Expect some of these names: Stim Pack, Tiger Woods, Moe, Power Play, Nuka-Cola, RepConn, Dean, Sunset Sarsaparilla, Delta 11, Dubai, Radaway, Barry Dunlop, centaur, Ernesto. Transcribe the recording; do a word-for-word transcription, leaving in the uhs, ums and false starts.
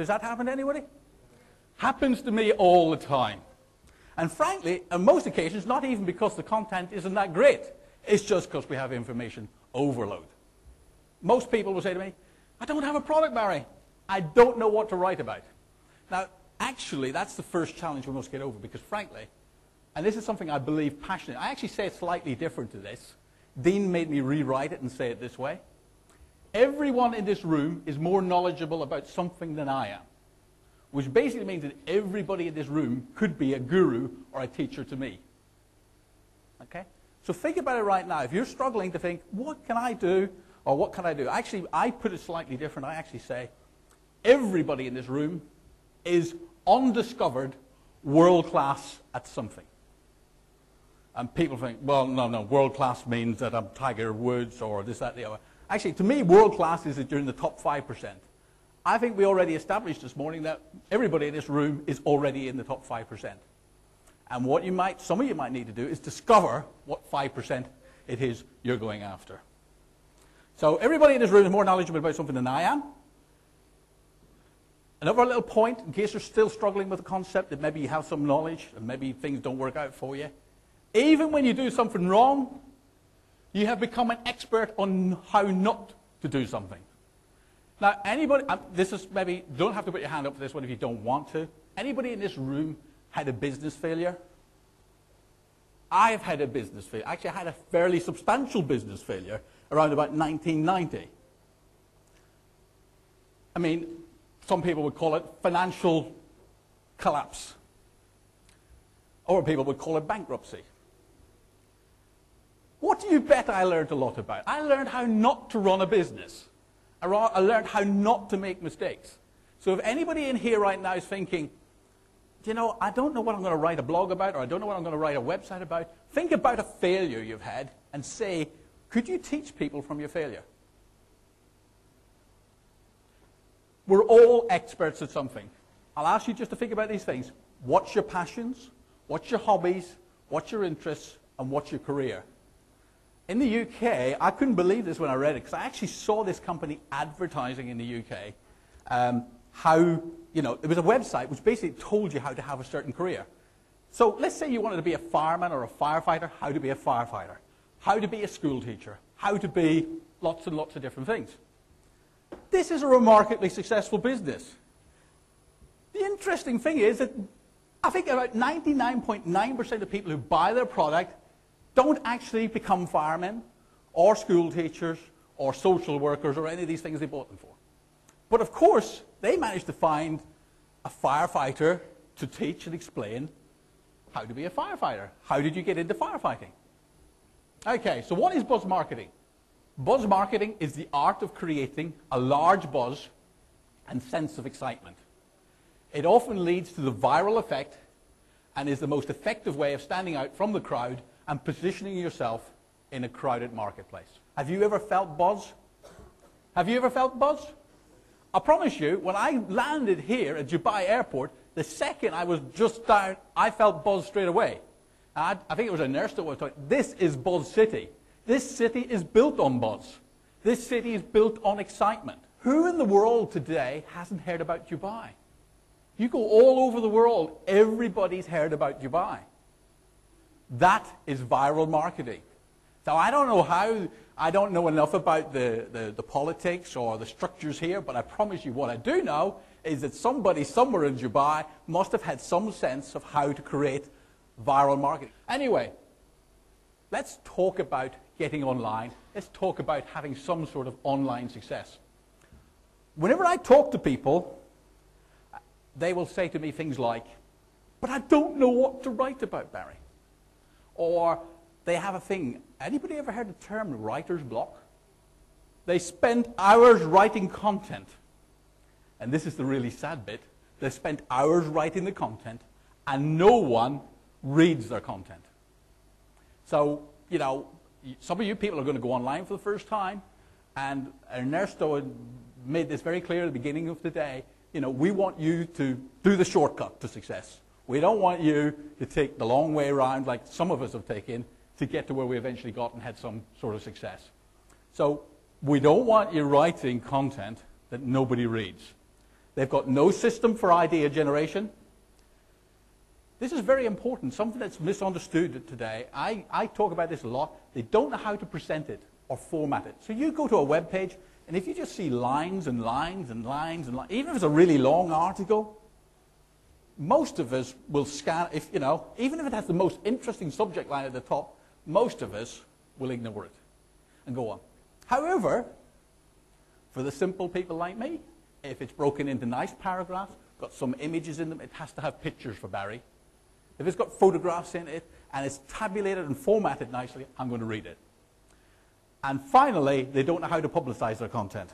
Does that happen to anybody? Happens to me all the time. And frankly, on most occasions, not even because the content isn't that great. It's just because we have information overload. Most people will say to me, I don't have a product, Barry. I don't know what to write about. Now, actually, that's the first challenge we must get over, because frankly, and this is something I believe passionately, I actually say it slightly different to this. Dean made me rewrite it and say it this way. Everyone in this room is more knowledgeable about something than I am, which basically means that everybody in this room could be a guru or a teacher to me. Okay? So think about it right now. If you're struggling to think, what can I do, or what can I do? Actually, I put it slightly different. I actually say, everybody in this room is undiscovered world-class at something. And people think, well, no, no, world-class means that I'm Tiger Woods or this, that, the other. Actually, to me, world-class is that you're in the top five percent. I think we already established this morning that everybody in this room is already in the top five percent. And what you might, some of you might need to do is discover what five percent it is you're going after. So everybody in this room is more knowledgeable about something than I am. Another little point, in case you're still struggling with the concept that maybe you have some knowledge and maybe things don't work out for you. Even when you do something wrong, you have become an expert on how not to do something. Now, anybody, um, this is maybe, don't have to put your hand up for this one if you don't want to. Anybody in this room had a business failure? I've had a business failure. Actually, I had a fairly substantial business failure around about nineteen ninety. I mean, some people would call it financial collapse. Or people would call it bankruptcy. What do you bet I learned a lot about? I learned how not to run a business. I, I learned how not to make mistakes. So if anybody in here right now is thinking, you know, I don't know what I'm going to write a blog about, or I don't know what I'm going to write a website about, think about a failure you've had and say, could you teach people from your failure? We're all experts at something. I'll ask you just to think about these things. What's your passions? What's your hobbies? What's your interests? And what's your career? In the U K, I couldn't believe this when I read it, because I actually saw this company advertising in the U K um, how, you know, there was a website which basically told you how to have a certain career. So let's say you wanted to be a fireman or a firefighter, how to be a firefighter, how to be a school teacher, how to be lots and lots of different things. This is a remarkably successful business. The interesting thing is that I think about ninety-nine point nine percent of people who buy their product don't actually become firemen or school teachers or social workers or any of these things they bought them for. But of course, they managed to find a firefighter to teach and explain how to be a firefighter. How did you get into firefighting? Okay, so what is buzz marketing? Buzz marketing is the art of creating a large buzz and sense of excitement. It often leads to the viral effect and is the most effective way of standing out from the crowd and positioning yourself in a crowded marketplace. Have you ever felt buzz? Have you ever felt buzz? I promise you, when I landed here at Dubai Airport, the second I was just down, I felt buzz straight away. I, I think it was Ernesto was talking, this is Buzz City. This city is built on buzz. This city is built on excitement. Who in the world today hasn't heard about Dubai? You go all over the world, everybody's heard about Dubai. That is viral marketing. Now, I don't know how, I don't know enough about the, the, the politics or the structures here, but I promise you what I do know is that somebody somewhere in Dubai must have had some sense of how to create viral marketing. Anyway, let's talk about getting online. Let's talk about having some sort of online success. Whenever I talk to people, they will say to me things like, but I don't know what to write about, Barry. Or they have a thing. Anybody ever heard the term writer's block? They spend hours writing content. And this is the really sad bit. They spend hours writing the content, and no one reads their content. So, you know, some of you people are going to go online for the first time, and Ernesto made this very clear at the beginning of the day. You know, we want you to do the shortcut to success. We don't want you to take the long way around like some of us have taken to get to where we eventually got and had some sort of success. So we don't want you writing content that nobody reads. They've got no system for idea generation. This is very important, something that's misunderstood today. I, I talk about this a lot. They don't know how to present it or format it. So you go to a web page, and if you just see lines and lines and lines and lines, even if it's a really long article, most of us will scan, if, you know, even if it has the most interesting subject line at the top, most of us will ignore it and go on. However, for the simple people like me, if it's broken into nice paragraphs, got some images in them, it has to have pictures for Barry. If it's got photographs in it, and it's tabulated and formatted nicely, I'm going to read it. And finally, they don't know how to publicize their content.